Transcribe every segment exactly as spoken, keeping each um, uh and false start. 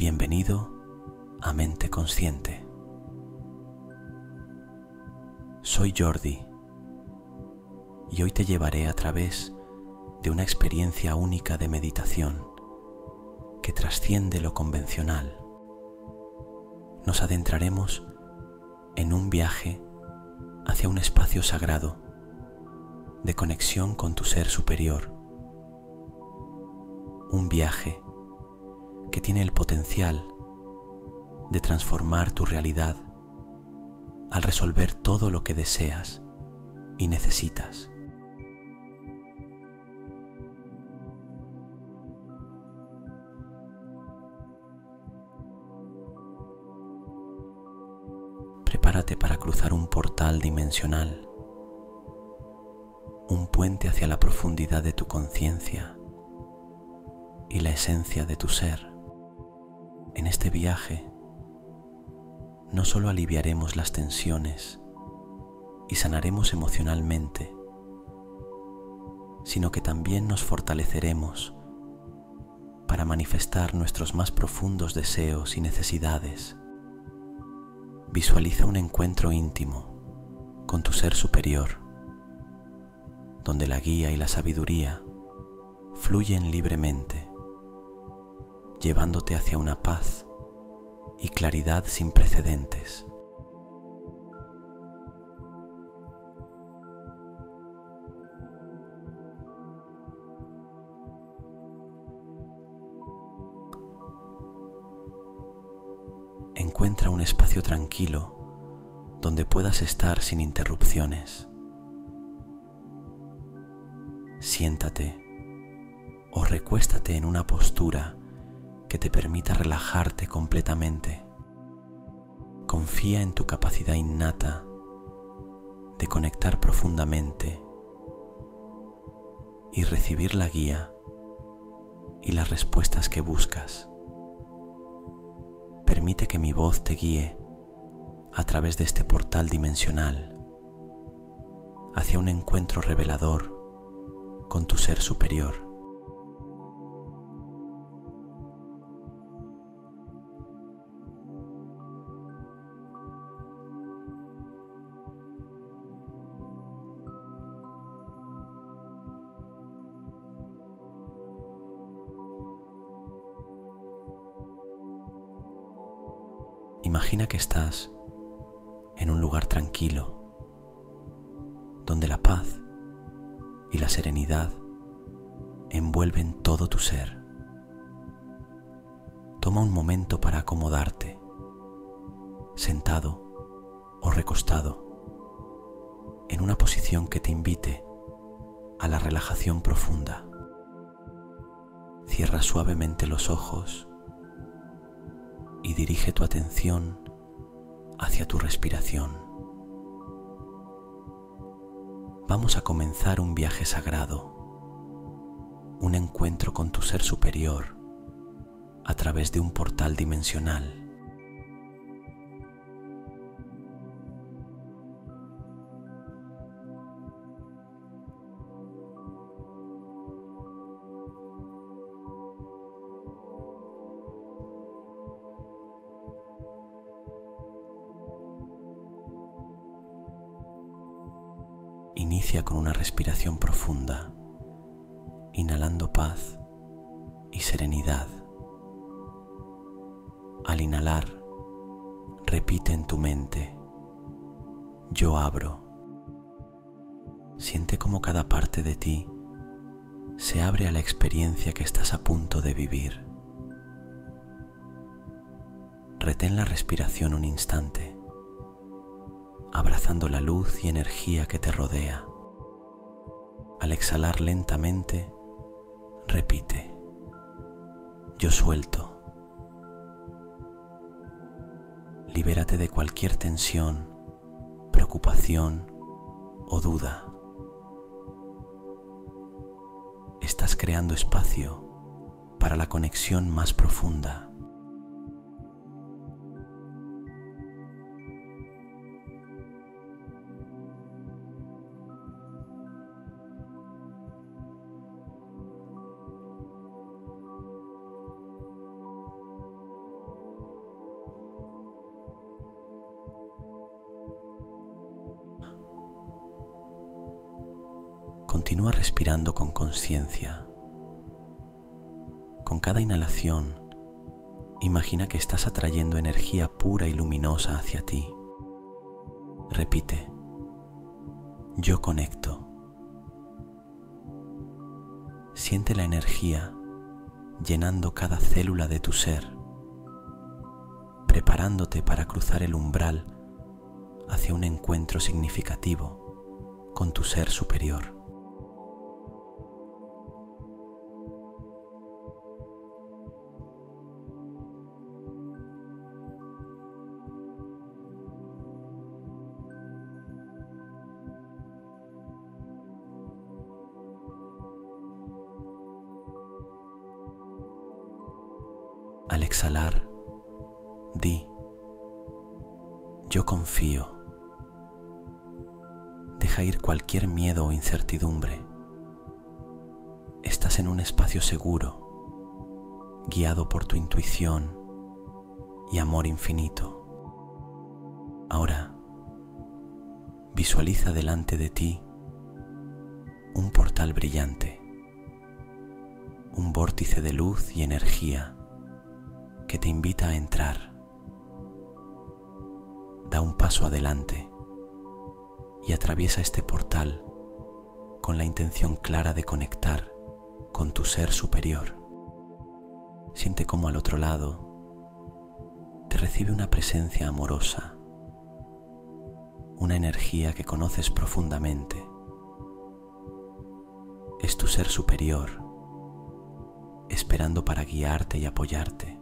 Bienvenido a Mente Consciente. Soy Jordi y hoy te llevaré a través de una experiencia única de meditación que trasciende lo convencional. Nos adentraremos en un viaje hacia un espacio sagrado de conexión con tu ser superior. Un viaje que tiene el potencial de transformar tu realidad al resolver todo lo que deseas y necesitas. Prepárate para cruzar un portal dimensional, un puente hacia la profundidad de tu conciencia y la esencia de tu ser. En este viaje, no solo aliviaremos las tensiones y sanaremos emocionalmente, sino que también nos fortaleceremos para manifestar nuestros más profundos deseos y necesidades. Visualiza un encuentro íntimo con tu ser superior, donde la guía y la sabiduría fluyen libremente, llevándote hacia una paz y claridad sin precedentes. Encuentra un espacio tranquilo donde puedas estar sin interrupciones. Siéntate o recuéstate en una postura que te permita relajarte completamente. Confía en tu capacidad innata de conectar profundamente y recibir la guía y las respuestas que buscas. Permite que mi voz te guíe a través de este portal dimensional hacia un encuentro revelador con tu ser superior. Imagina que estás en un lugar tranquilo, donde la paz y la serenidad envuelven todo tu ser. Toma un momento para acomodarte, sentado o recostado, en una posición que te invite a la relajación profunda. Cierra suavemente los ojos y dirige tu atención hacia tu respiración. Vamos a comenzar un viaje sagrado, un encuentro con tu ser superior a través de un portal dimensional. Inicia con una respiración profunda, inhalando paz y serenidad. Al inhalar, repite en tu mente: yo abro. Siente cómo cada parte de ti se abre a la experiencia que estás a punto de vivir. Retén la respiración un instante, abrazando la luz y energía que te rodea. Al exhalar lentamente, repite: yo suelto. Libérate de cualquier tensión, preocupación o duda. Estás creando espacio para la conexión más profunda. Continúa respirando con conciencia. Con cada inhalación, imagina que estás atrayendo energía pura y luminosa hacia ti. Repite: yo conecto. Siente la energía llenando cada célula de tu ser, preparándote para cruzar el umbral hacia un encuentro significativo con tu ser superior. Al exhalar, di: yo confío. Deja ir cualquier miedo o incertidumbre. Estás en un espacio seguro, guiado por tu intuición y amor infinito. Ahora, visualiza delante de ti un portal brillante, un vórtice de luz y energía que te invita a entrar. Da un paso adelante y atraviesa este portal con la intención clara de conectar con tu ser superior. Siente cómo al otro lado te recibe una presencia amorosa, una energía que conoces profundamente. Es tu ser superior, esperando para guiarte y apoyarte.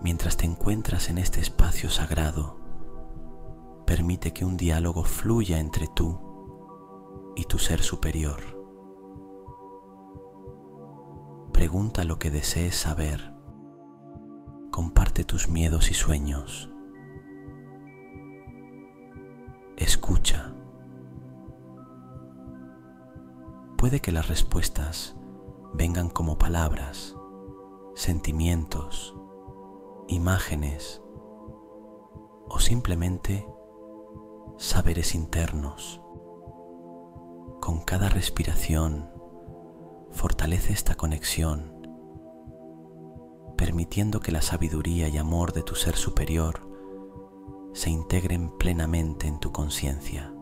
Mientras te encuentras en este espacio sagrado, permite que un diálogo fluya entre tú y tu ser superior. Pregunta lo que desees saber. Comparte tus miedos y sueños. Escucha. Puede que las respuestas vengan como palabras, sentimientos, imágenes o simplemente saberes internos. Con cada respiración, fortalece esta conexión, permitiendo que la sabiduría y amor de tu ser superior se integren plenamente en tu conciencia.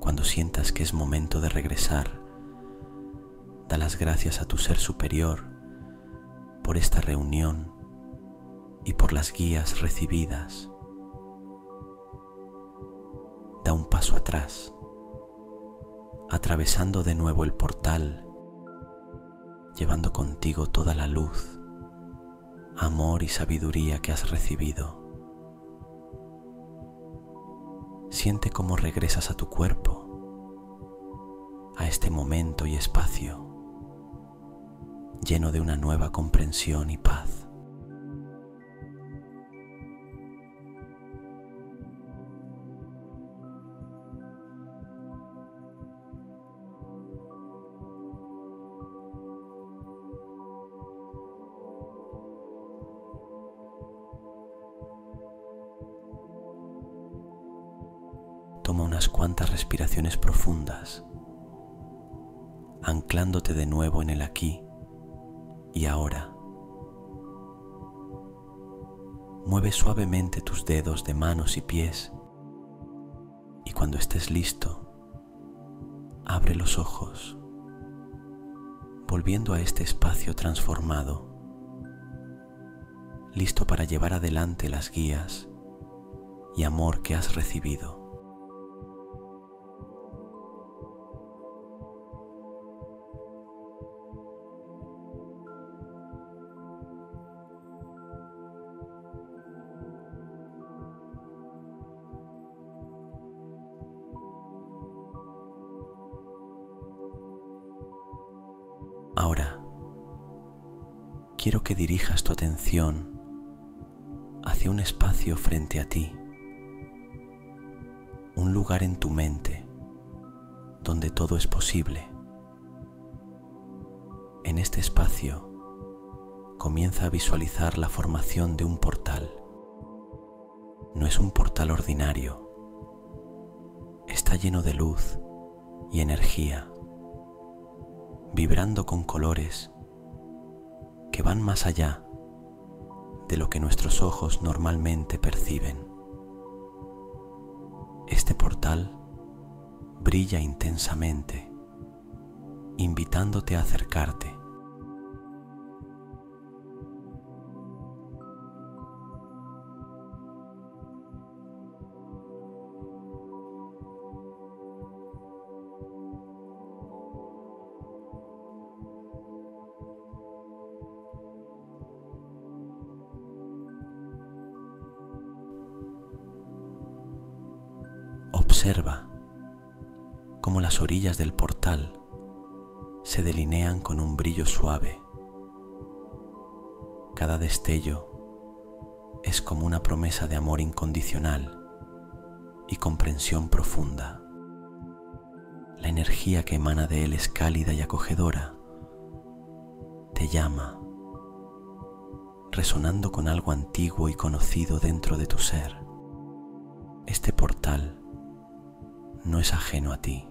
Cuando sientas que es momento de regresar, da las gracias a tu ser superior por esta reunión y por las guías recibidas. Da un paso atrás, atravesando de nuevo el portal, llevando contigo toda la luz, amor y sabiduría que has recibido. Siente cómo regresas a tu cuerpo, a este momento y espacio, lleno de una nueva comprensión y paz. Toma unas cuantas respiraciones profundas, anclándote de nuevo en el aquí y ahora. Mueve suavemente tus dedos de manos y pies y cuando estés listo, abre los ojos, volviendo a este espacio transformado, listo para llevar adelante las guías y amor que has recibido. Ahora quiero que dirijas tu atención hacia un espacio frente a ti, un lugar en tu mente donde todo es posible. En este espacio comienza a visualizar la formación de un portal. No es un portal ordinario, está lleno de luz y energía, vibrando con colores que van más allá de lo que nuestros ojos normalmente perciben. Este portal brilla intensamente, invitándote a acercarte. Observa cómo las orillas del portal se delinean con un brillo suave. Cada destello es como una promesa de amor incondicional y comprensión profunda. La energía que emana de él es cálida y acogedora. Te llama, resonando con algo antiguo y conocido dentro de tu ser. Este portal no es ajeno a ti.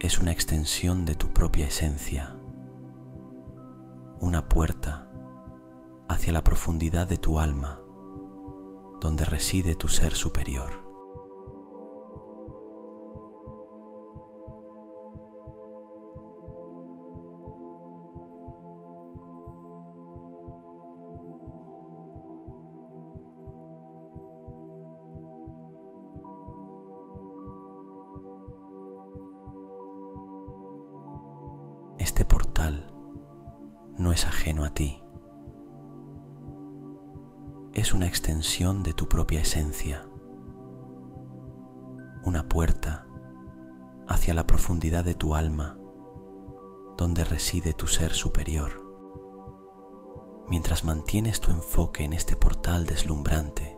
Es una extensión de tu propia esencia, una puerta hacia la profundidad de tu alma, donde reside tu ser superior. Este portal no es ajeno a ti, es una extensión de tu propia esencia, una puerta hacia la profundidad de tu alma, donde reside tu ser superior. Mientras mantienes tu enfoque en este portal deslumbrante,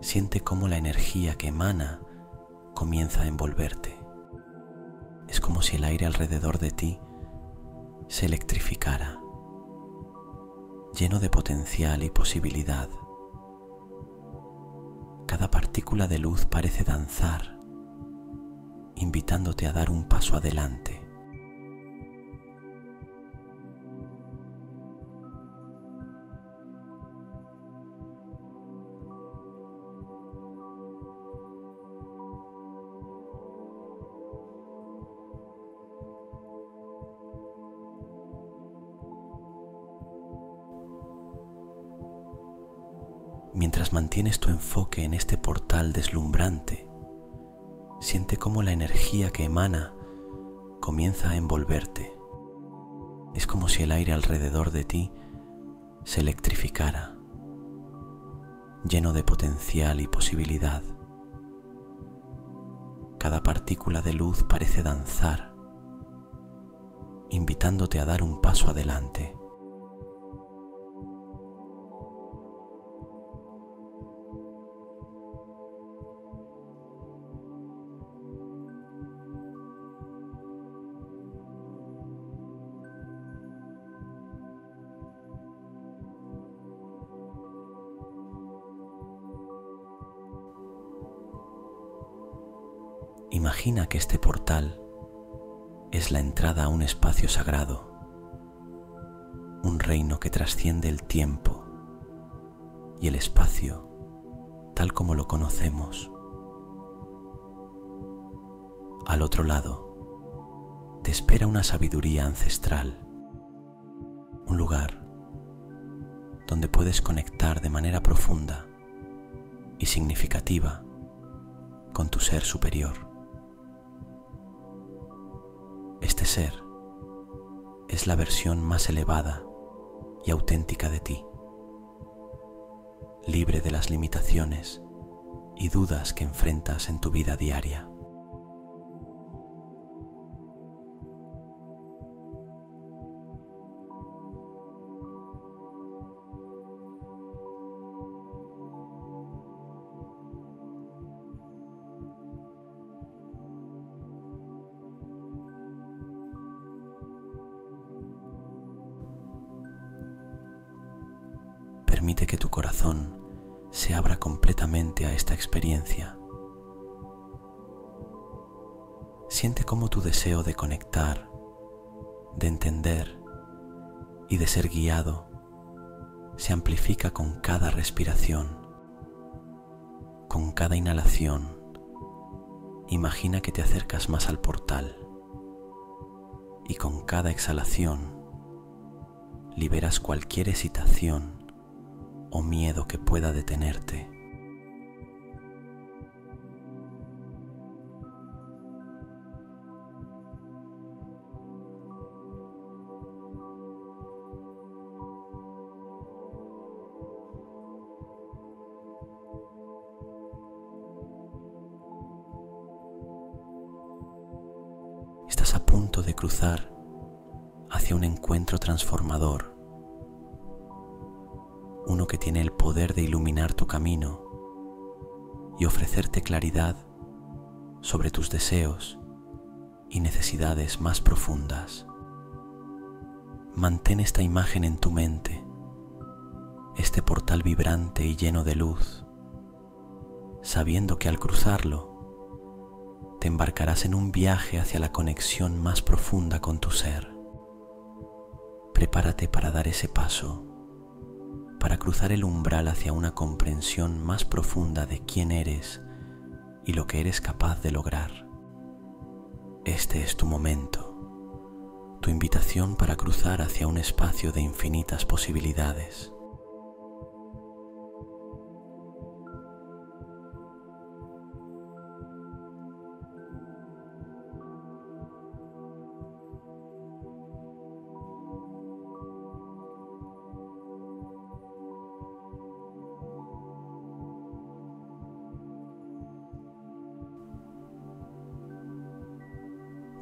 siente cómo la energía que emana comienza a envolverte. Es como si el aire alrededor de ti se electrificara, lleno de potencial y posibilidad. Cada partícula de luz parece danzar, invitándote a dar un paso adelante. Mientras mantienes tu enfoque en este portal deslumbrante, siente cómo la energía que emana comienza a envolverte. Es como si el aire alrededor de ti se electrificara, lleno de potencial y posibilidad. Cada partícula de luz parece danzar, invitándote a dar un paso adelante. Imagina que este portal es la entrada a un espacio sagrado, un reino que trasciende el tiempo y el espacio tal como lo conocemos. Al otro lado te espera una sabiduría ancestral, un lugar donde puedes conectar de manera profunda y significativa con tu ser superior. Este ser es la versión más elevada y auténtica de ti, libre de las limitaciones y dudas que enfrentas en tu vida diaria. permite que tu corazón se abra completamente a esta experiencia. Siente cómo tu deseo de conectar, de entender y de ser guiado se amplifica con cada respiración, con cada inhalación. Imagina que te acercas más al portal y con cada exhalación liberas cualquier hesitación o miedo que pueda detenerte. Estás a punto de cruzar hacia un encuentro transformador, uno que tiene el poder de iluminar tu camino y ofrecerte claridad sobre tus deseos y necesidades más profundas. Mantén esta imagen en tu mente, este portal vibrante y lleno de luz, sabiendo que al cruzarlo, te embarcarás en un viaje hacia la conexión más profunda con tu ser. Prepárate para dar ese paso, para cruzar el umbral hacia una comprensión más profunda de quién eres y lo que eres capaz de lograr. Este es tu momento, tu invitación para cruzar hacia un espacio de infinitas posibilidades.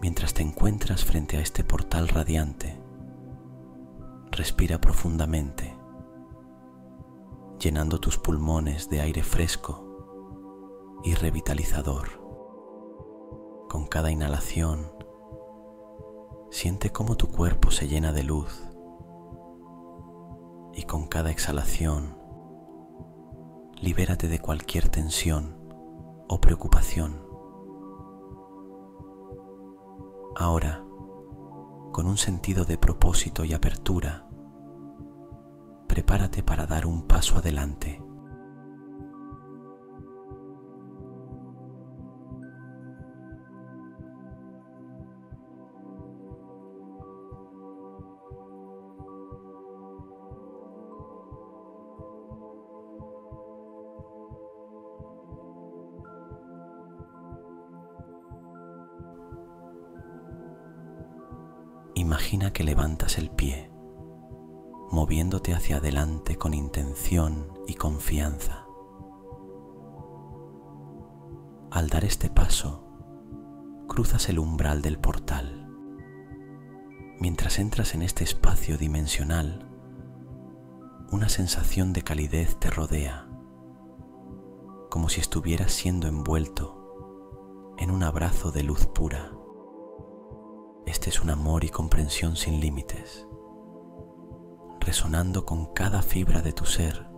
Mientras te encuentras frente a este portal radiante, respira profundamente, llenando tus pulmones de aire fresco y revitalizador. Con cada inhalación, siente cómo tu cuerpo se llena de luz y con cada exhalación, libérate de cualquier tensión o preocupación. Ahora, con un sentido de propósito y apertura, prepárate para dar un paso adelante. Imagina que levantas el pie, moviéndote hacia adelante con intención y confianza. Al dar este paso, cruzas el umbral del portal. Mientras entras en este espacio dimensional, una sensación de calidez te rodea, como si estuvieras siendo envuelto en un abrazo de luz pura. Este es un amor y comprensión sin límites, resonando con cada fibra de tu ser,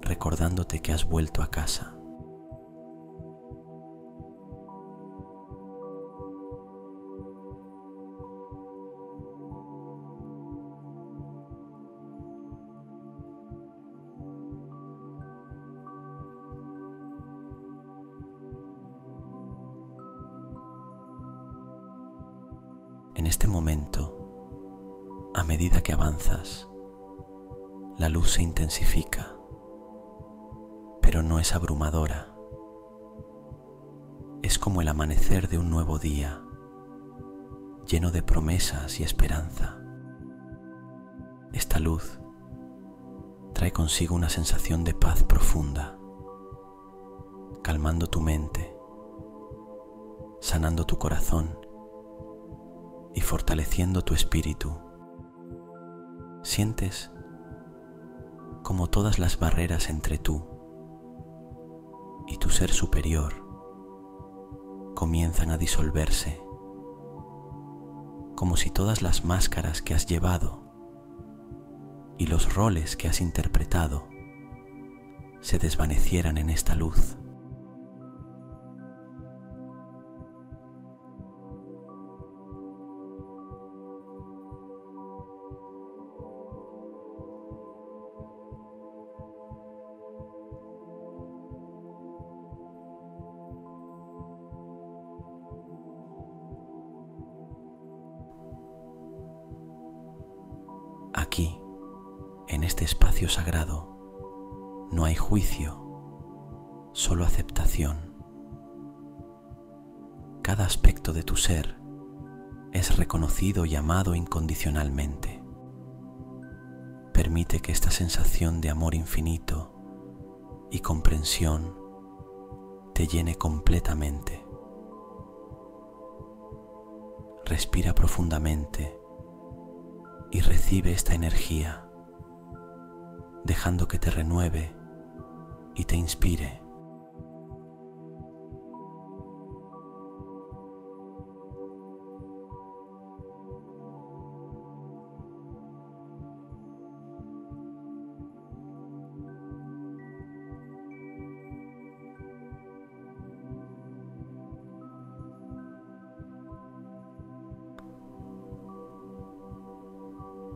recordándote que has vuelto a casa. En este momento, a medida que avanzas, la luz se intensifica, pero no es abrumadora. Es como el amanecer de un nuevo día, lleno de promesas y esperanza. Esta luz trae consigo una sensación de paz profunda, calmando tu mente, sanando tu corazón y fortaleciendo tu espíritu. Sientes como todas las barreras entre tú y tu ser superior comienzan a disolverse, como si todas las máscaras que has llevado y los roles que has interpretado se desvanecieran en esta luz. Aquí, en este espacio sagrado, no hay juicio, solo aceptación. Cada aspecto de tu ser es reconocido y amado incondicionalmente. Permite que esta sensación de amor infinito y comprensión te llene completamente. Respira profundamente y recibe esta energía, dejando que te renueve y te inspire.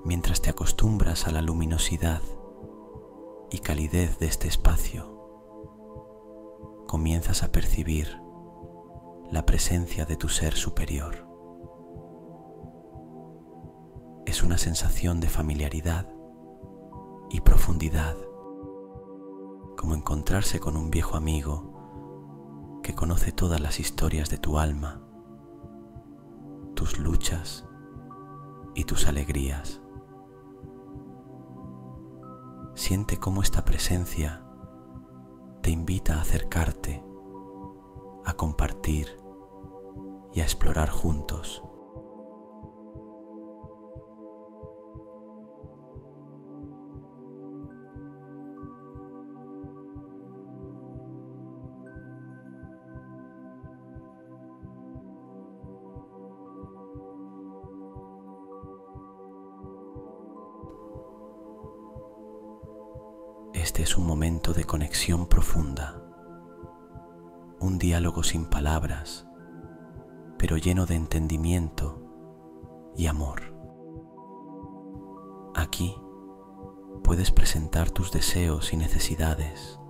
Mientras te acostumbras a la luminosidad y calidez de este espacio, comienzas a percibir la presencia de tu ser superior. Es una sensación de familiaridad y profundidad, como encontrarse con un viejo amigo que conoce todas las historias de tu alma, tus luchas y tus alegrías. Siente cómo esta presencia te invita a acercarte, a compartir y a explorar juntos. Este es un momento de conexión profunda, un diálogo sin palabras, pero lleno de entendimiento y amor. Aquí puedes presentar tus deseos y necesidades,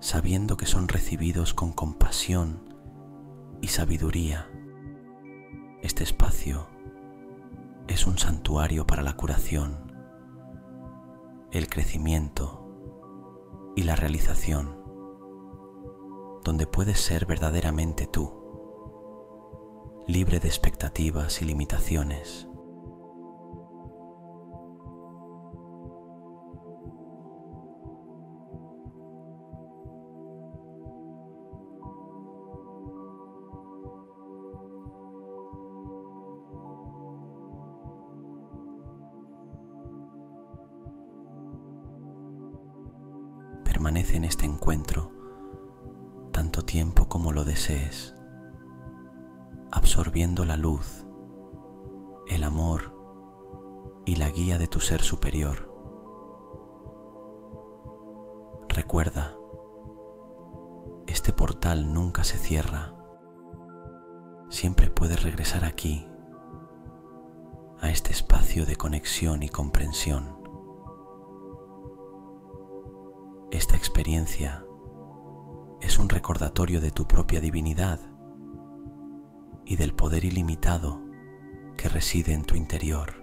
sabiendo que son recibidos con compasión y sabiduría. Este espacio es un santuario para la curación, el crecimiento y la realización, donde puedes ser verdaderamente tú, libre de expectativas y limitaciones. Permanece en este encuentro tanto tiempo como lo desees, absorbiendo la luz, el amor y la guía de tu ser superior. Recuerda, este portal nunca se cierra. Siempre puedes regresar aquí, a este espacio de conexión y comprensión. Esta experiencia es un recordatorio de tu propia divinidad y del poder ilimitado que reside en tu interior.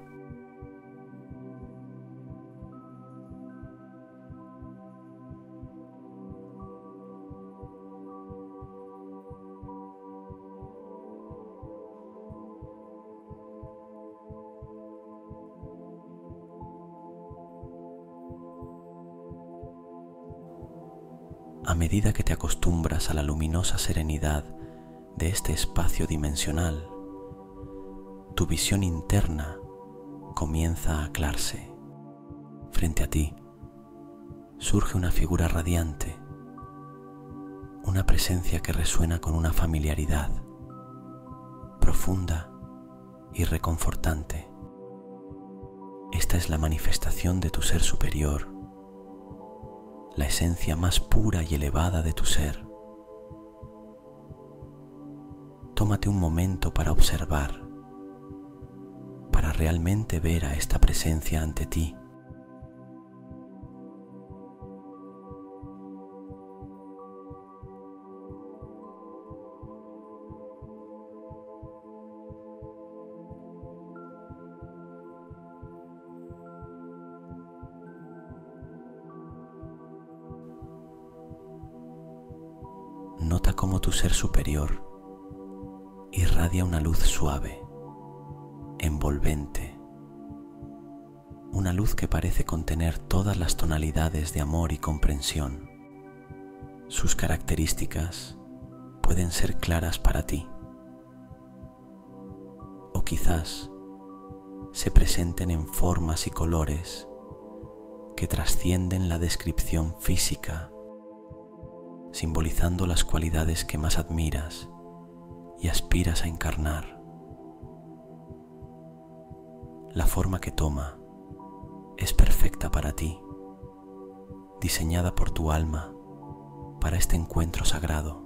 A medida que te acostumbras a la luminosa serenidad de este espacio dimensional, tu visión interna comienza a aclararse. Frente a ti surge una figura radiante, una presencia que resuena con una familiaridad profunda y reconfortante. Esta es la manifestación de tu ser superior, la esencia más pura y elevada de tu ser. Tómate un momento para observar, para realmente ver a esta presencia ante ti. Nota cómo tu ser superior irradia una luz suave, envolvente, una luz que parece contener todas las tonalidades de amor y comprensión. Sus características pueden ser claras para ti, o quizás se presenten en formas y colores que trascienden la descripción física, simbolizando las cualidades que más admiras y aspiras a encarnar. La forma que toma es perfecta para ti, diseñada por tu alma para este encuentro sagrado.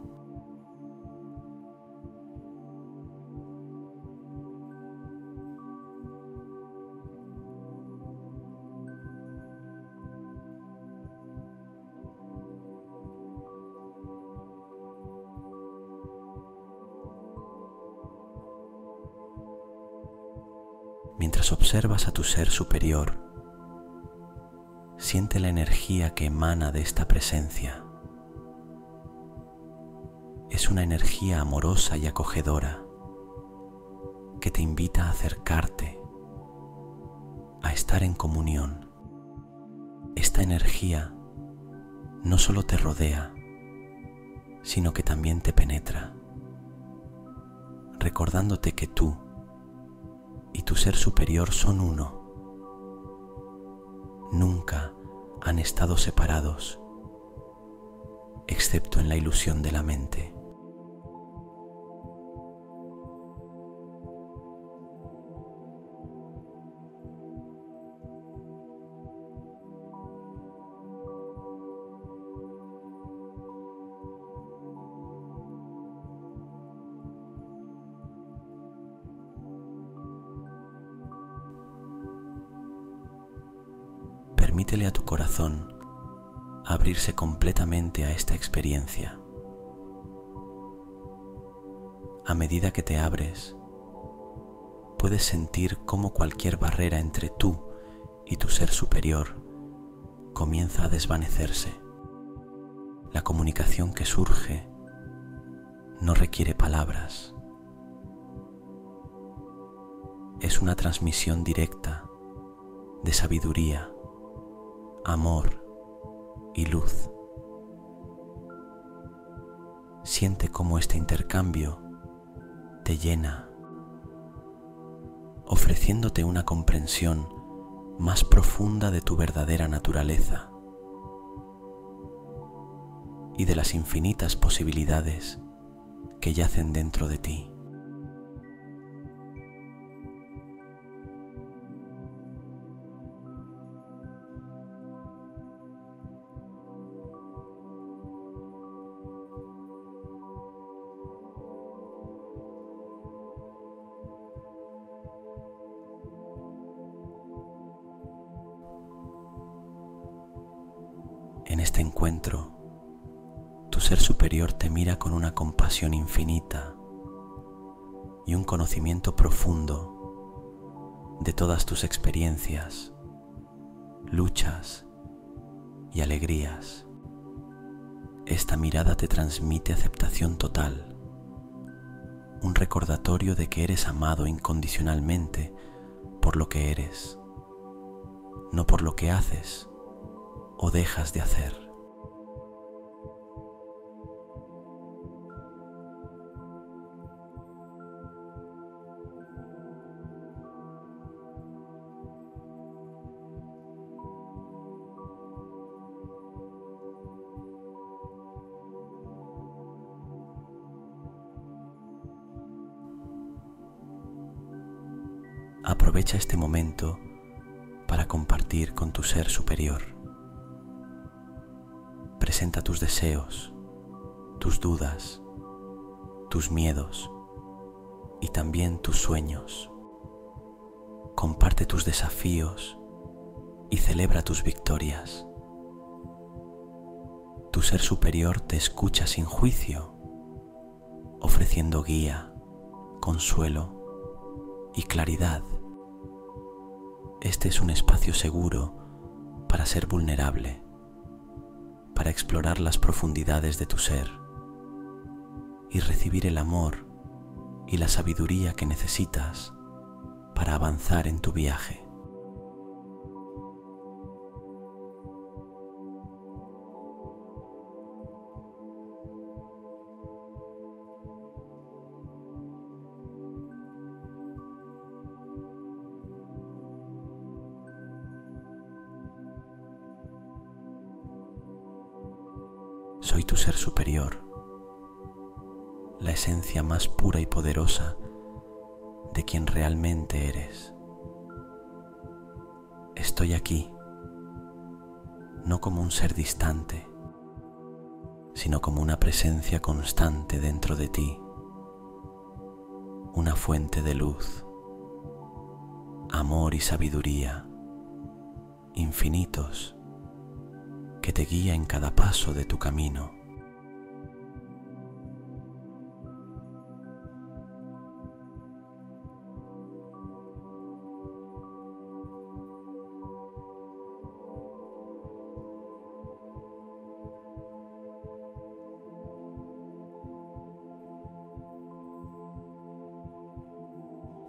Mientras observas a tu ser superior, siente la energía que emana de esta presencia. Es una energía amorosa y acogedora que te invita a acercarte, a estar en comunión. Esta energía no solo te rodea, sino que también te penetra, recordándote que tú y tu ser superior son uno. Nunca han estado separados, excepto en la ilusión de la mente. Permítele a tu corazón abrirse completamente a esta experiencia. A medida que te abres, puedes sentir cómo cualquier barrera entre tú y tu ser superior comienza a desvanecerse. La comunicación que surge no requiere palabras. Es una transmisión directa de sabiduría, amor y luz. Siente cómo este intercambio te llena, ofreciéndote una comprensión más profunda de tu verdadera naturaleza y de las infinitas posibilidades que yacen dentro de ti. En este encuentro, tu ser superior te mira con una compasión infinita y un conocimiento profundo de todas tus experiencias, luchas y alegrías. Esta mirada te transmite aceptación total, un recordatorio de que eres amado incondicionalmente por lo que eres, no por lo que haces o dejas de hacer. Aprovecha este momento para compartir con tu ser superior. Presenta tus deseos, tus dudas, tus miedos y también tus sueños. Comparte tus desafíos y celebra tus victorias. Tu ser superior te escucha sin juicio, ofreciendo guía, consuelo y claridad. Este es un espacio seguro para ser vulnerable, para explorar las profundidades de tu ser y recibir el amor y la sabiduría que necesitas para avanzar en tu viaje. Soy tu ser superior, la esencia más pura y poderosa de quien realmente eres. Estoy aquí, no como un ser distante, sino como una presencia constante dentro de ti, una fuente de luz, amor y sabiduría infinitos que te guía en cada paso de tu camino.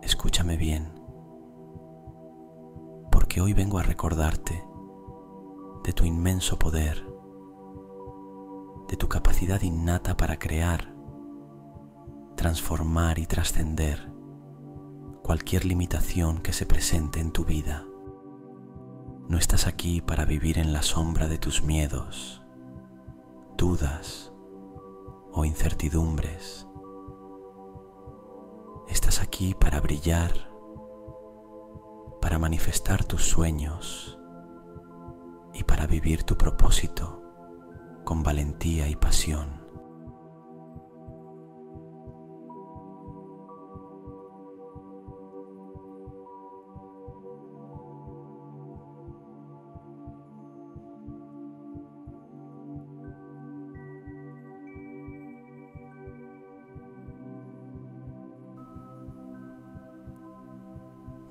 Escúchame bien, porque hoy vengo a recordarte de tu inmenso poder, de tu capacidad innata para crear, transformar y trascender cualquier limitación que se presente en tu vida. No estás aquí para vivir en la sombra de tus miedos, dudas o incertidumbres. Estás aquí para brillar, para manifestar tus sueños y para vivir tu propósito con valentía y pasión.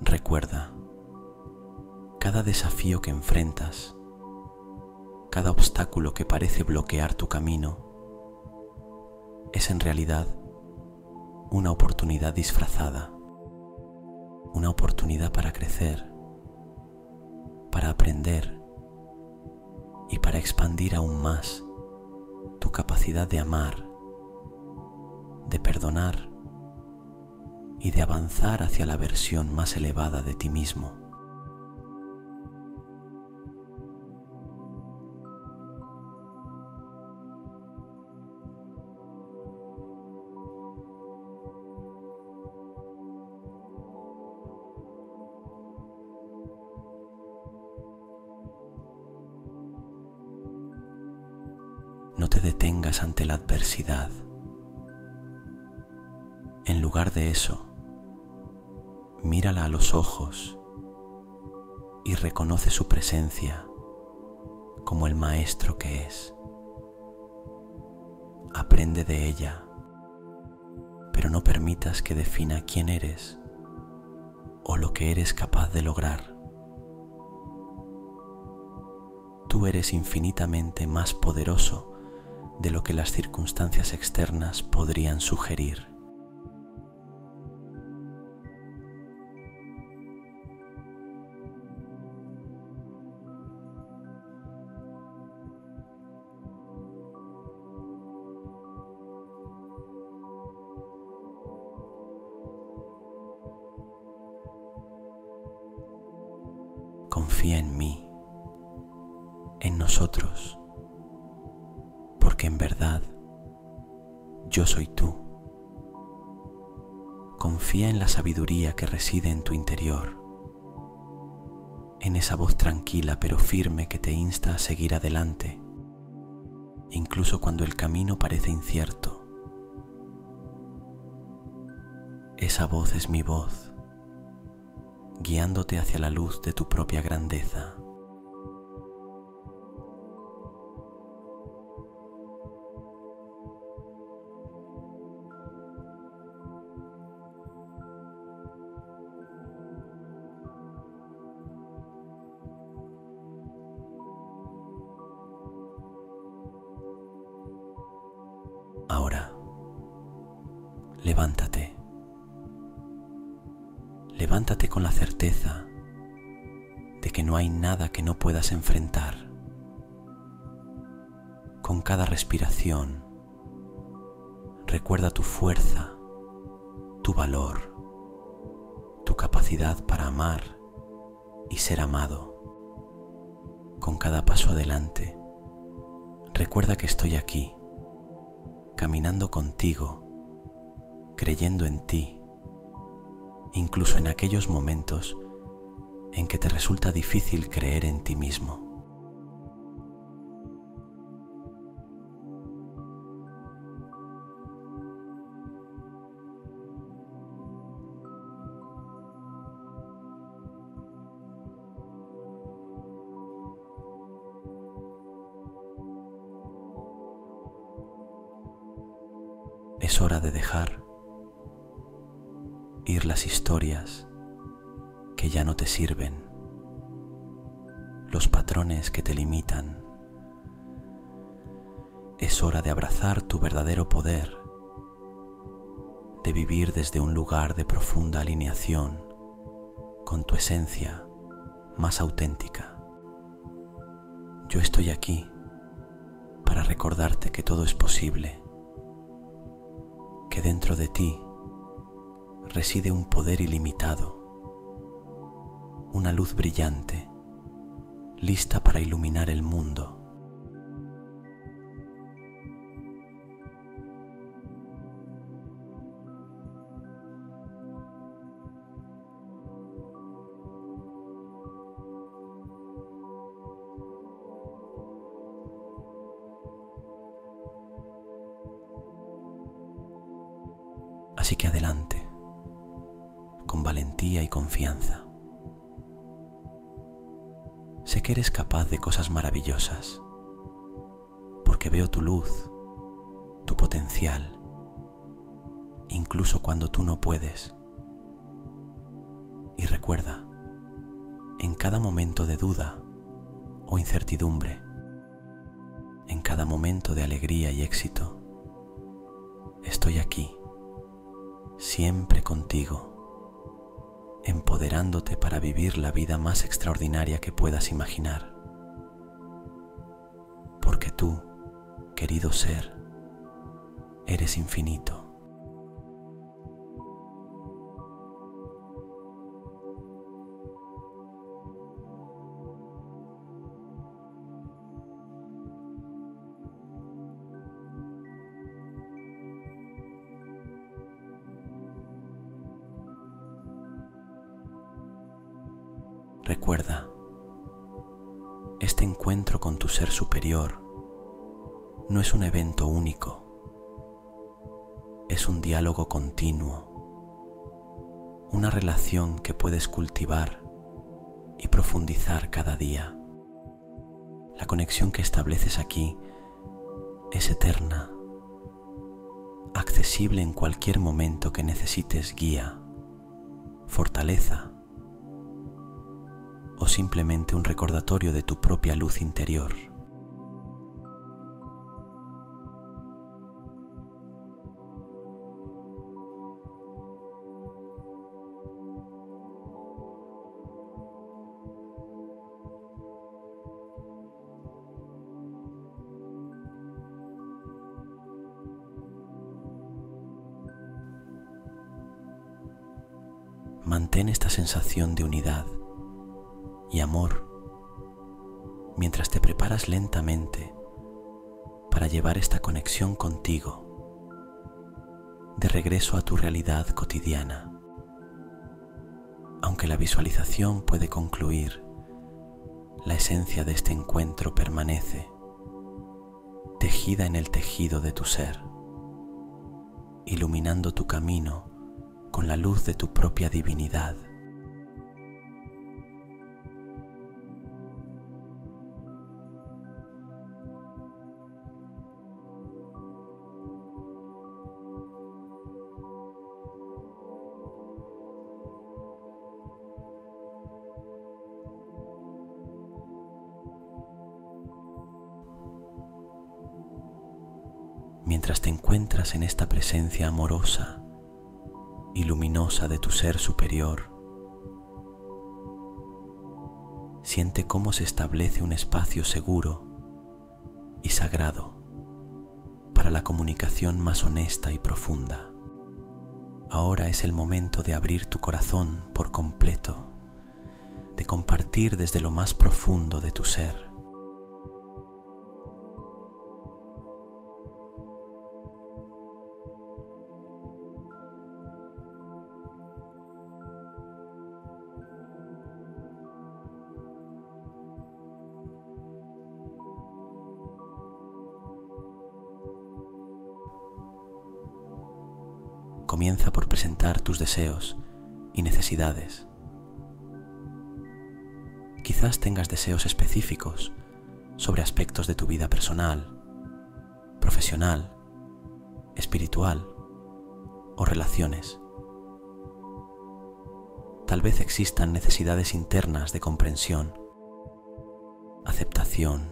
Recuerda, cada desafío que enfrentas, cada obstáculo que parece bloquear tu camino, es en realidad una oportunidad disfrazada, una oportunidad para crecer, para aprender y para expandir aún más tu capacidad de amar, de perdonar y de avanzar hacia la versión más elevada de ti mismo. No te detengas ante la adversidad. En lugar de eso, mírala a los ojos y reconoce su presencia como el maestro que es. Aprende de ella, pero no permitas que defina quién eres o lo que eres capaz de lograr. Tú eres infinitamente más poderoso de lo que las circunstancias externas podrían sugerir. Confía en mí, en nosotros, porque en verdad yo soy tú. Confía en la sabiduría que reside en tu interior. en esa voz tranquila pero firme que te insta a seguir adelante, incluso cuando el camino parece incierto. Esa voz es mi voz, guiándote hacia la luz de tu propia grandeza. Ahora, levántate. Levántate con la certeza de que no hay nada que no puedas enfrentar. Con cada respiración, recuerda tu fuerza, tu valor, tu capacidad para amar y ser amado. Con cada paso adelante, recuerda que estoy aquí, caminando contigo, creyendo en ti, incluso en aquellos momentos en que te resulta difícil creer en ti mismo. Es hora de dejar ir las historias que ya no te sirven, los patrones que te limitan. Es hora de abrazar tu verdadero poder, de vivir desde un lugar de profunda alineación con tu esencia más auténtica. Yo estoy aquí para recordarte que todo es posible. Que dentro de ti reside un poder ilimitado, una luz brillante, lista para iluminar el mundo. Así que adelante, con valentía y confianza. Sé que eres capaz de cosas maravillosas, porque veo tu luz, tu potencial, incluso cuando tú no puedes. Y recuerda, en cada momento de duda o incertidumbre, en cada momento de alegría y éxito, estoy aquí. Siempre contigo, empoderándote para vivir la vida más extraordinaria que puedas imaginar. Porque tú, querido ser, eres infinito. Recuerda, este encuentro con tu ser superior no es un evento único, es un diálogo continuo, una relación que puedes cultivar y profundizar cada día. La conexión que estableces aquí es eterna, accesible en cualquier momento que necesites guía, fortaleza, o simplemente un recordatorio de tu propia luz interior. Mantén esta sensación de unidad y amor, mientras te preparas lentamente para llevar esta conexión contigo de regreso a tu realidad cotidiana. Aunque la visualización puede concluir la esencia de este encuentro permanece, tejida en el tejido de tu ser, iluminando tu camino con la luz de tu propia divinidad. Mientras te encuentras en esta presencia amorosa y luminosa de tu ser superior, siente cómo se establece un espacio seguro y sagrado para la comunicación más honesta y profunda. Ahora es el momento de abrir tu corazón por completo, de compartir desde lo más profundo de tu ser. Comienza por presentar tus deseos y necesidades. Quizás tengas deseos específicos sobre aspectos de tu vida personal, profesional, espiritual o relaciones. Tal vez existan necesidades internas de comprensión, aceptación,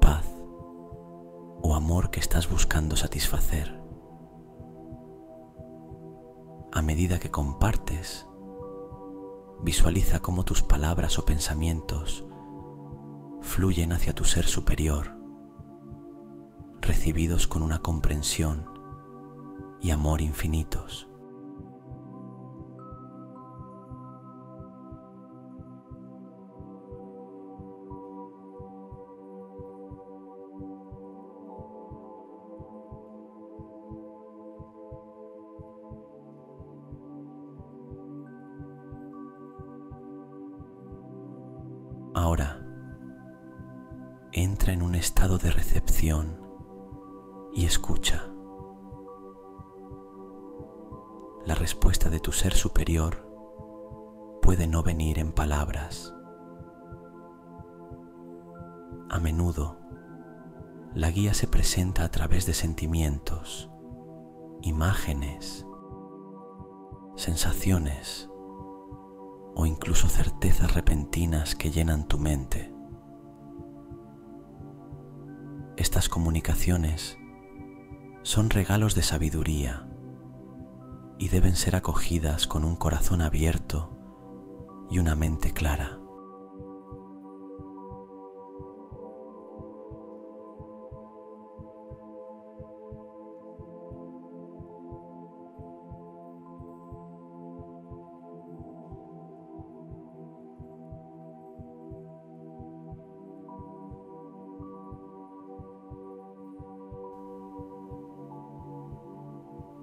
paz o amor que estás buscando satisfacer. A medida que compartes, visualiza cómo tus palabras o pensamientos fluyen hacia tu ser superior, recibidos con una comprensión y amor infinitos. Ahora, entra en un estado de recepción y escucha. La respuesta de tu ser superior puede no venir en palabras. A menudo, la guía se presenta a través de sentimientos, imágenes, sensaciones o incluso certezas repentinas que llenan tu mente. Estas comunicaciones son regalos de sabiduría y deben ser acogidas con un corazón abierto y una mente clara.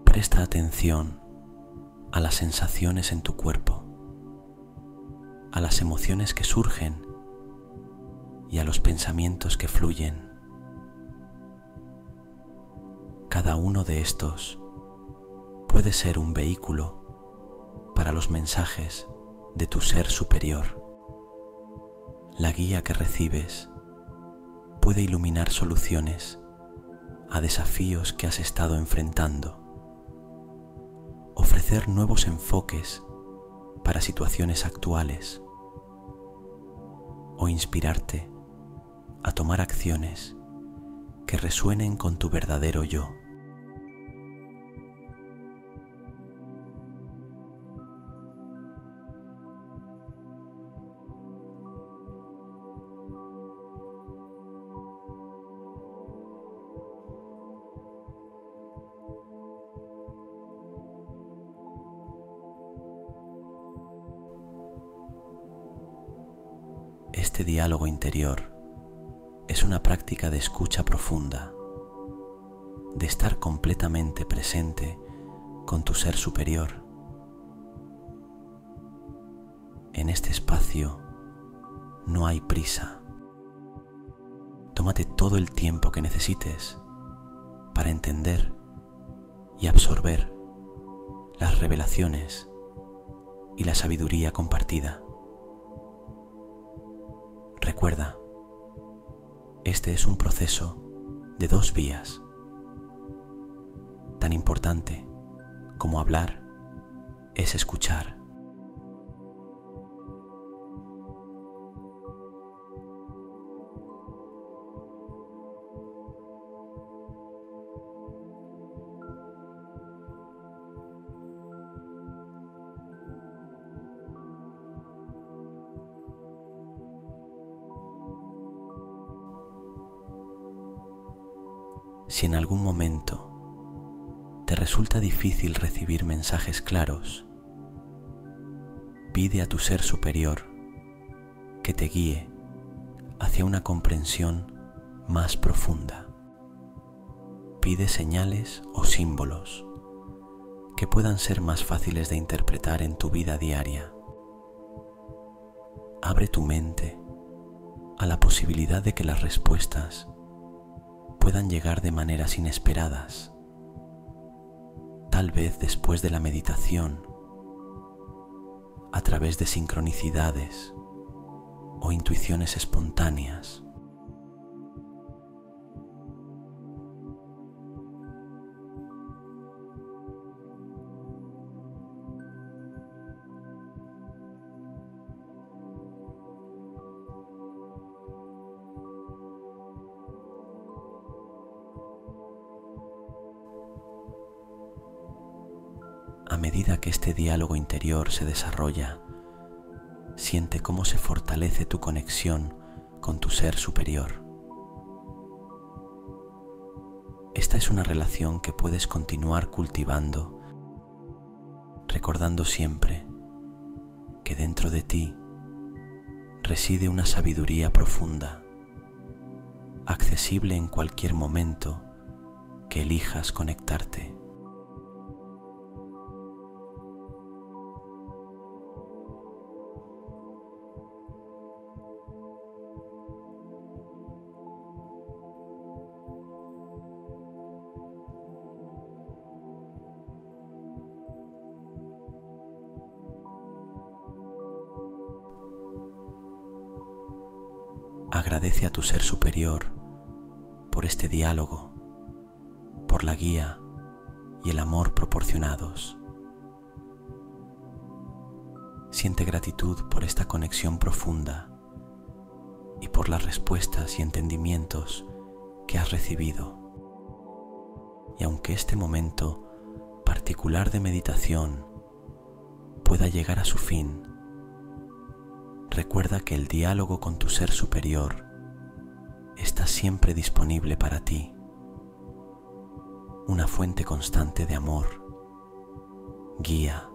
Presta atención a las sensaciones en tu cuerpo, a las emociones que surgen y a los pensamientos que fluyen. Cada uno de estos puede ser un vehículo para los mensajes de tu ser superior. La guía que recibes puede iluminar soluciones a desafíos que has estado enfrentando, ofrecer nuevos enfoques para situaciones actuales o inspirarte a tomar acciones que resuenen con tu verdadero yo. Este diálogo interior es una práctica de escucha profunda, de estar completamente presente con tu ser superior. En este espacio no hay prisa. Tómate todo el tiempo que necesites para entender y absorber las revelaciones y la sabiduría compartida. Recuerda, este es un proceso de dos vías, tan importante como hablar es escuchar. Si en algún momento te resulta difícil recibir mensajes claros, pide a tu ser superior que te guíe hacia una comprensión más profunda. Pide señales o símbolos que puedan ser más fáciles de interpretar en tu vida diaria. Abre tu mente a la posibilidad de que las respuestas puedan llegar de maneras inesperadas, tal vez después de la meditación, a través de sincronicidades o intuiciones espontáneas. A medida que este diálogo interior se desarrolla, siente cómo se fortalece tu conexión con tu ser superior. Esta es una relación que puedes continuar cultivando, recordando siempre que dentro de ti reside una sabiduría profunda, accesible en cualquier momento que elijas conectarte. Agradece a tu ser superior por este diálogo, por la guía y el amor proporcionados. Siente gratitud por esta conexión profunda y por las respuestas y entendimientos que has recibido. Y aunque este momento particular de meditación pueda llegar a su fin, recuerda que el diálogo con tu ser superior está siempre disponible para ti, una fuente constante de amor, guía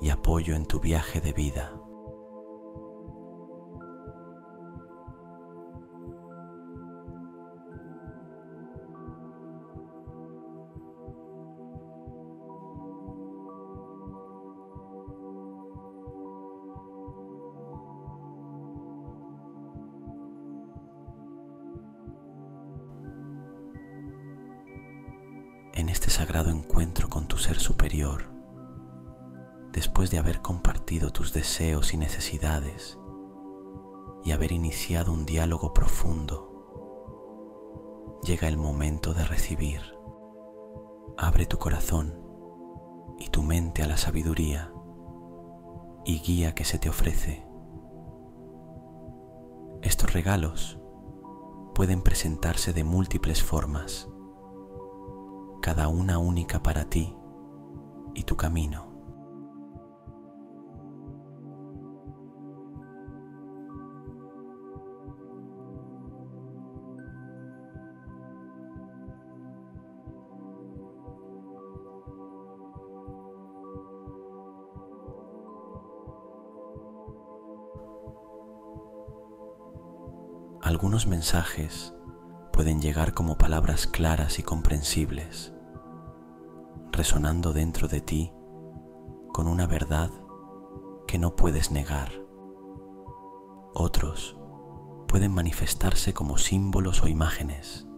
y apoyo en tu viaje de vida. En este sagrado encuentro con tu ser superior, después de haber compartido tus deseos y necesidades y haber iniciado un diálogo profundo, llega el momento de recibir. Abre tu corazón y tu mente a la sabiduría y guía que se te ofrece. Estos regalos pueden presentarse de múltiples formas, cada una única para ti y tu camino. Algunos mensajes pueden llegar como palabras claras y comprensibles, resonando dentro de ti con una verdad que no puedes negar. otros pueden manifestarse como símbolos o imágenes,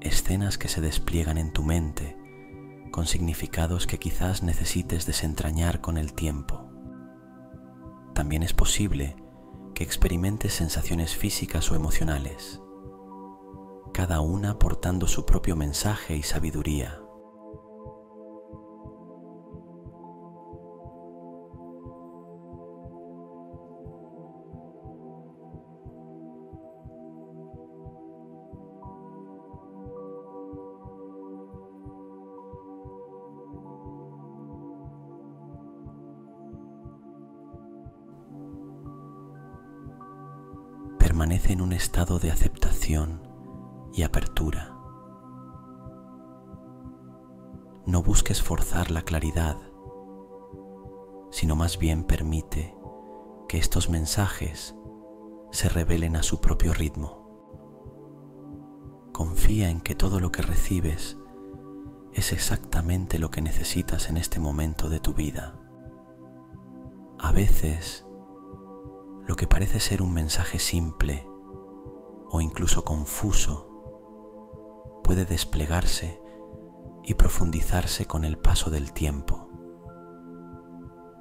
escenas que se despliegan en tu mente con significados que quizás necesites desentrañar con el tiempo. También es posible que experimentes sensaciones físicas o emocionales, cada una aportando su propio mensaje y sabiduría. Permanece en un estado de aceptación y apertura. No busques forzar la claridad, sino más bien permite que estos mensajes se revelen a su propio ritmo. Confía en que todo lo que recibes es exactamente lo que necesitas en este momento de tu vida. A veces, lo que parece ser un mensaje simple o incluso confuso puede desplegarse y profundizarse con el paso del tiempo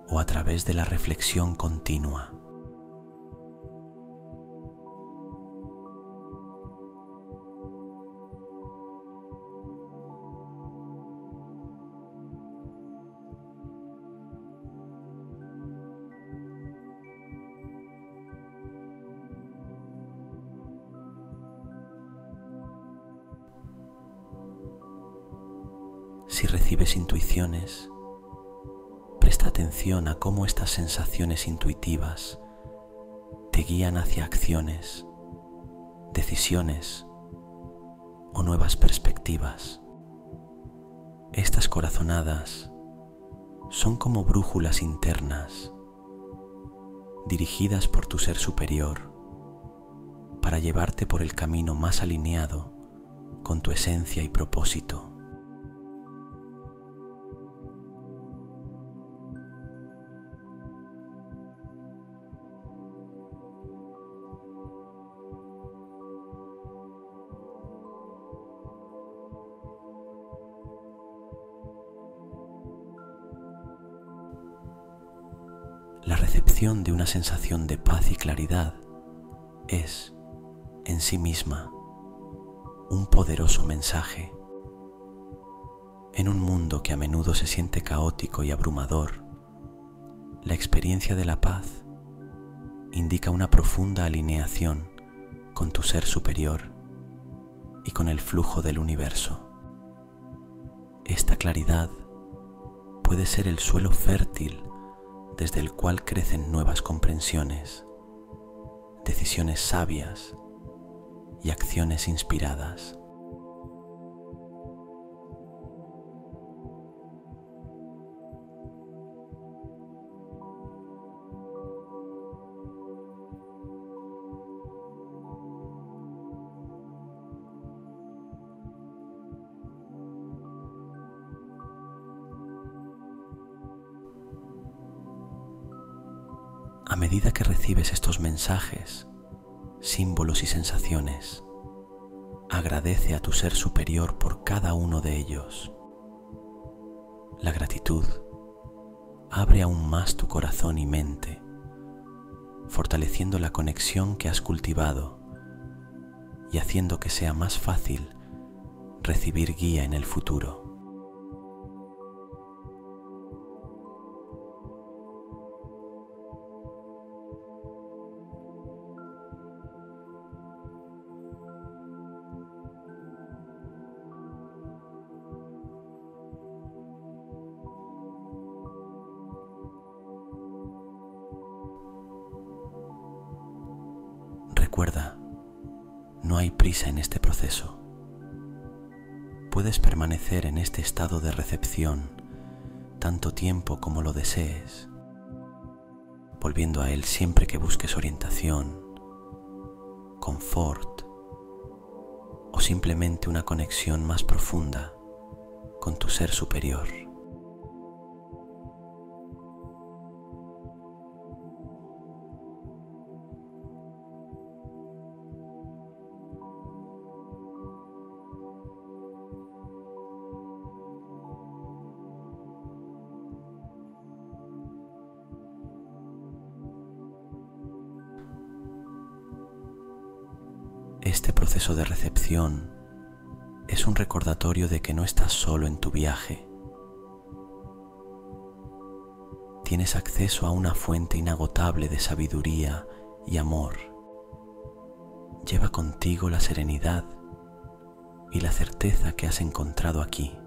o a través de la reflexión continua. Si recibes intuiciones, presta atención a cómo estas sensaciones intuitivas te guían hacia acciones, decisiones o nuevas perspectivas. Estas corazonadas son como brújulas internas, dirigidas por tu ser superior para llevarte por el camino más alineado con tu esencia y propósito. La recepción de una sensación de paz y claridad es, en sí misma, un poderoso mensaje. En un mundo que a menudo se siente caótico y abrumador, la experiencia de la paz indica una profunda alineación con tu ser superior y con el flujo del universo. Esta claridad puede ser el suelo fértil desde el cual crecen nuevas comprensiones, decisiones sabias y acciones inspiradas. A medida que recibes estos mensajes, símbolos y sensaciones, agradece a tu ser superior por cada uno de ellos. La gratitud abre aún más tu corazón y mente, fortaleciendo la conexión que has cultivado y haciendo que sea más fácil recibir guía en el futuro. Recuerda, no hay prisa en este proceso. Puedes permanecer en este estado de recepción tanto tiempo como lo desees, volviendo a él siempre que busques orientación, confort o simplemente una conexión más profunda con tu ser superior. Este proceso de recepción es un recordatorio de que no estás solo en tu viaje. Tienes acceso a una fuente inagotable de sabiduría y amor. Lleva contigo la serenidad y la certeza que has encontrado aquí,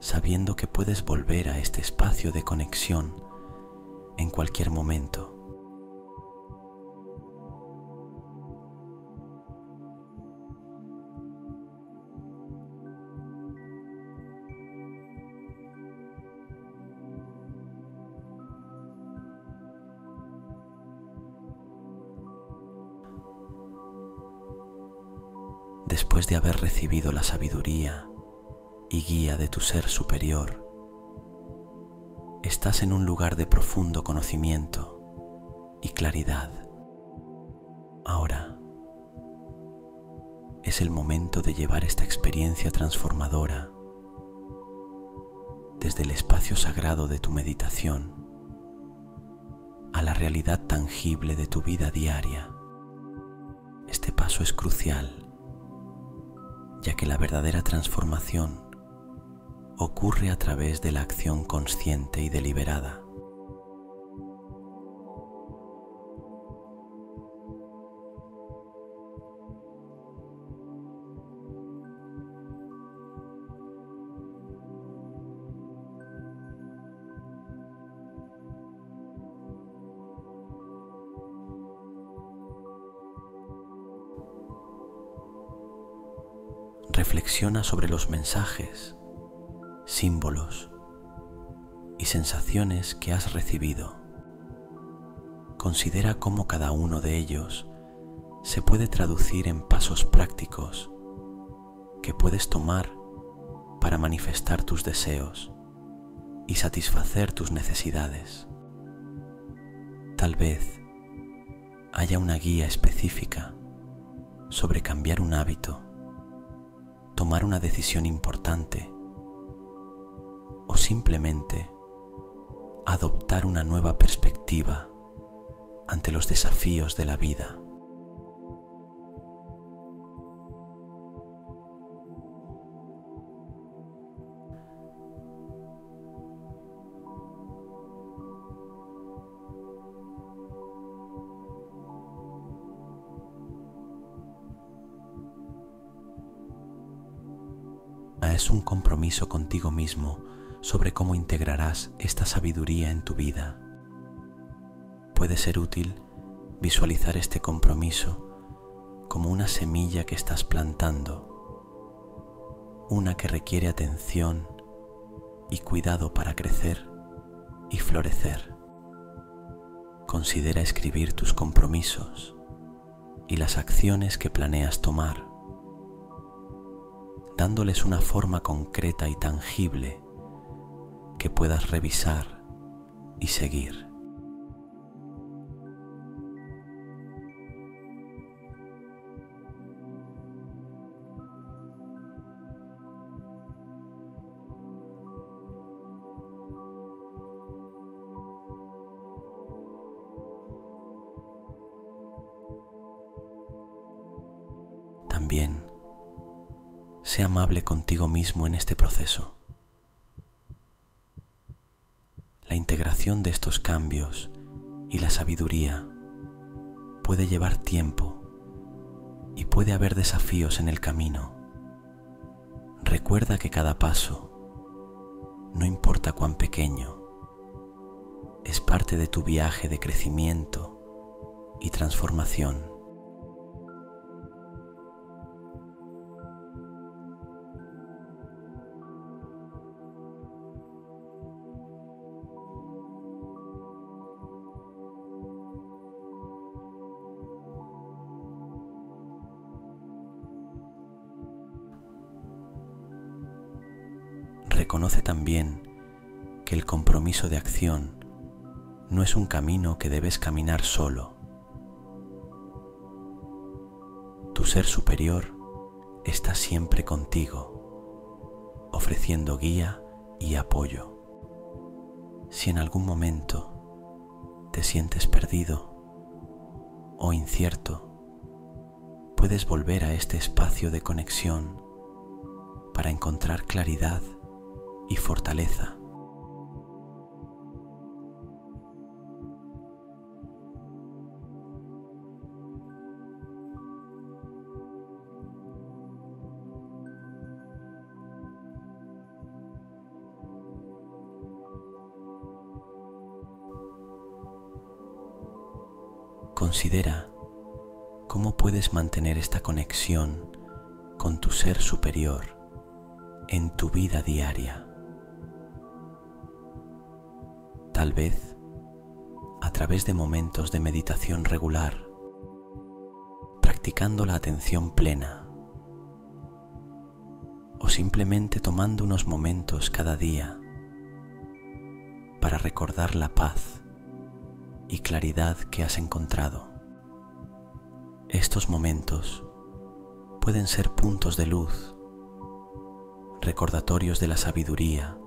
sabiendo que puedes volver a este espacio de conexión en cualquier momento. Después de haber recibido la sabiduría y guía de tu ser superior, estás en un lugar de profundo conocimiento y claridad. Ahora es el momento de llevar esta experiencia transformadora desde el espacio sagrado de tu meditación a la realidad tangible de tu vida diaria. Este paso es crucial, ya que la verdadera transformación ocurre a través de la acción consciente y deliberada. Reflexiona sobre los mensajes, símbolos y sensaciones que has recibido. Considera cómo cada uno de ellos se puede traducir en pasos prácticos que puedes tomar para manifestar tus deseos y satisfacer tus necesidades. Tal vez haya una guía específica sobre cambiar un hábito, tomar una decisión importante o simplemente adoptar una nueva perspectiva ante los desafíos de la vida. Es un compromiso contigo mismo sobre cómo integrarás esta sabiduría en tu vida. Puede ser útil visualizar este compromiso como una semilla que estás plantando, una que requiere atención y cuidado para crecer y florecer. Considera escribir tus compromisos y las acciones que planeas tomar, dándoles una forma concreta y tangible que puedas revisar y seguir. También, sé amable contigo mismo en este proceso. La integración de estos cambios y la sabiduría puede llevar tiempo y puede haber desafíos en el camino. Recuerda que cada paso, no importa cuán pequeño, es parte de tu viaje de crecimiento y transformación. Reconoce también que el compromiso de acción no es un camino que debes caminar solo. Tu ser superior está siempre contigo, ofreciendo guía y apoyo. Si en algún momento te sientes perdido o incierto, puedes volver a este espacio de conexión para encontrar claridad y fortaleza. Considera cómo puedes mantener esta conexión con tu ser superior en tu vida diaria. Tal vez a través de momentos de meditación regular, practicando la atención plena, o simplemente tomando unos momentos cada día para recordar la paz y claridad que has encontrado. Estos momentos pueden ser puntos de luz, recordatorios de la sabiduría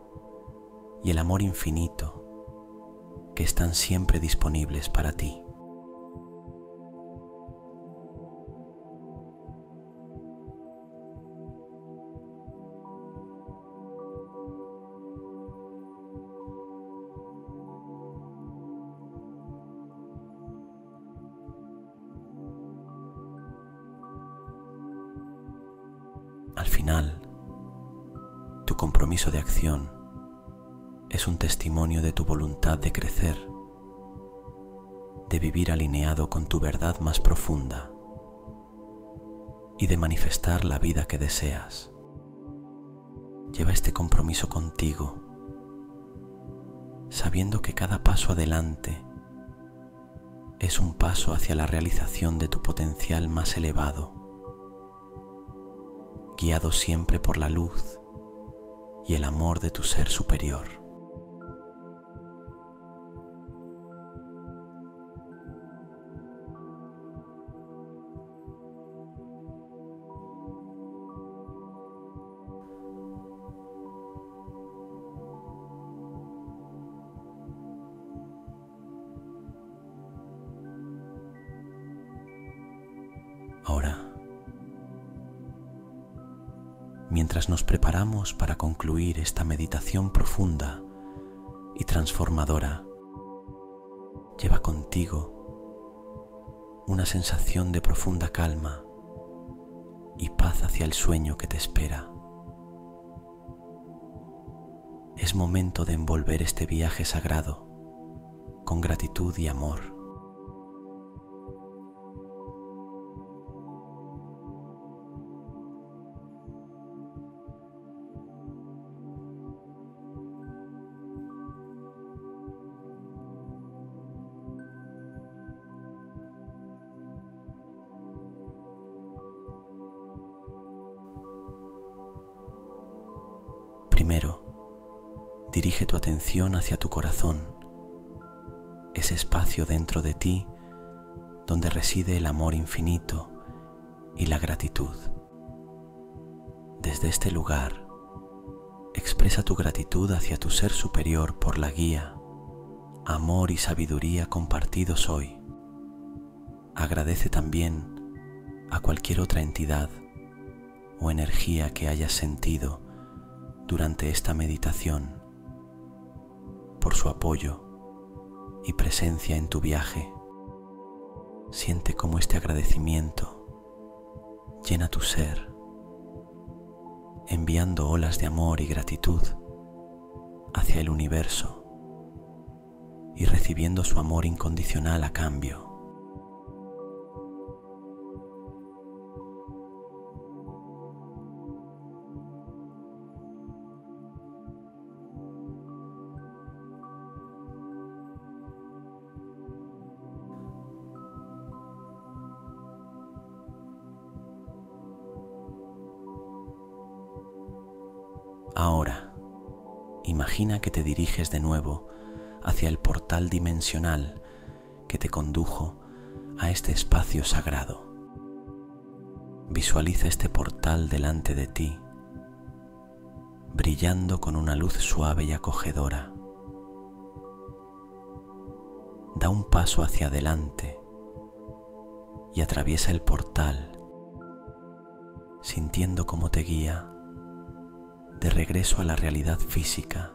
y el amor infinito que están siempre disponibles para ti. Al final, tu compromiso de acción es un testimonio de tu voluntad de crecer, de vivir alineado con tu verdad más profunda y de manifestar la vida que deseas. Lleva este compromiso contigo, sabiendo que cada paso adelante es un paso hacia la realización de tu potencial más elevado, guiado siempre por la luz y el amor de tu ser superior. Ahora, mientras nos preparamos para concluir esta meditación profunda y transformadora, lleva contigo una sensación de profunda calma y paz hacia el sueño que te espera. Es momento de envolver este viaje sagrado con gratitud y amor. Primero, dirige tu atención hacia tu corazón, ese espacio dentro de ti donde reside el amor infinito y la gratitud. Desde este lugar, expresa tu gratitud hacia tu ser superior por la guía, amor y sabiduría compartidos hoy. Agradece también a cualquier otra entidad o energía que hayas sentido durante esta meditación, por su apoyo y presencia en tu viaje. Siente cómo este agradecimiento llena tu ser, enviando olas de amor y gratitud hacia el universo y recibiendo su amor incondicional a cambio. Ahora, imagina que te diriges de nuevo hacia el portal dimensional que te condujo a este espacio sagrado. Visualiza este portal delante de ti, brillando con una luz suave y acogedora. Da un paso hacia adelante y atraviesa el portal sintiendo cómo te guía de regreso a la realidad física,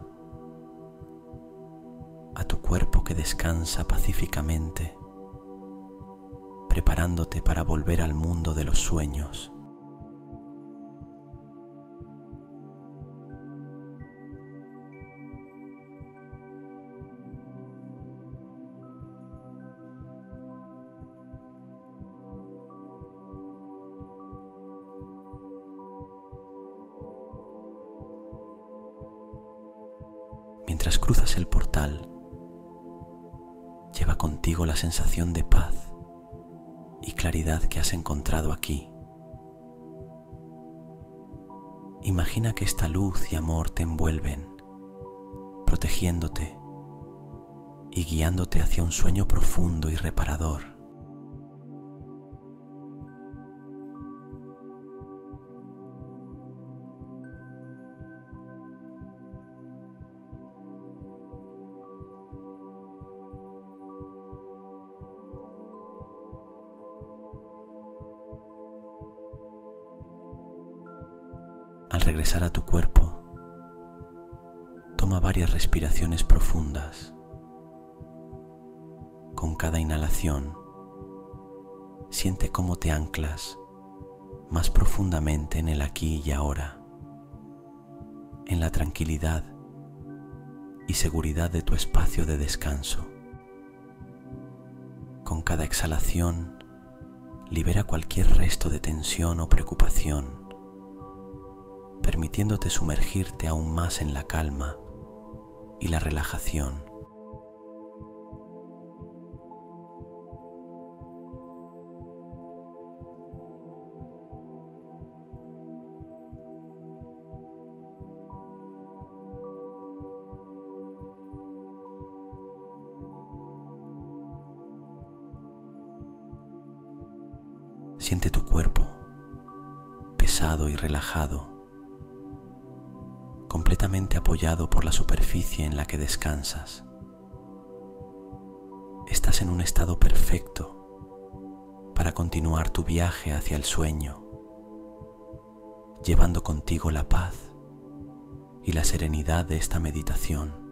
a tu cuerpo que descansa pacíficamente, preparándote para volver al mundo de los sueños. Mientras cruzas el portal, lleva contigo la sensación de paz y claridad que has encontrado aquí. Imagina que esta luz y amor te envuelven, protegiéndote y guiándote hacia un sueño profundo y reparador. Al regresar a tu cuerpo, toma varias respiraciones profundas. Con cada inhalación, siente cómo te anclas más profundamente en el aquí y ahora, en la tranquilidad y seguridad de tu espacio de descanso. Con cada exhalación, libera cualquier resto de tensión o preocupación, permitiéndote sumergirte aún más en la calma y la relajación. Siente tu cuerpo pesado y relajado, completamente apoyado por la superficie en la que descansas. Estás en un estado perfecto para continuar tu viaje hacia el sueño, llevando contigo la paz y la serenidad de esta meditación.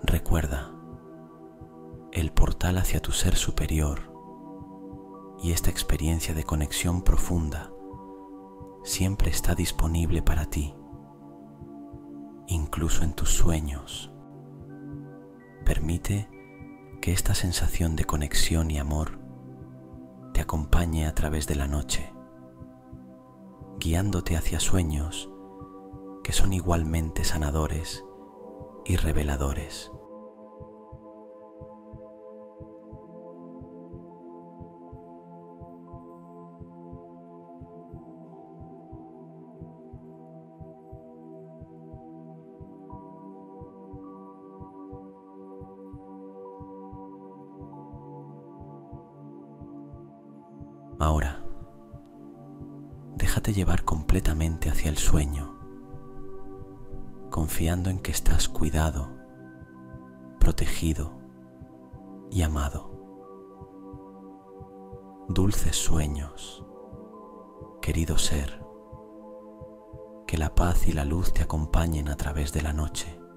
Recuerda, el portal hacia tu ser superior y esta experiencia de conexión profunda siempre está disponible para ti, incluso en tus sueños. Permite que esta sensación de conexión y amor te acompañe a través de la noche, guiándote hacia sueños que son igualmente sanadores y reveladores. Ahora, déjate llevar completamente hacia el sueño, confiando en que estás cuidado, protegido y amado. Dulces sueños, querido ser, que la paz y la luz te acompañen a través de la noche.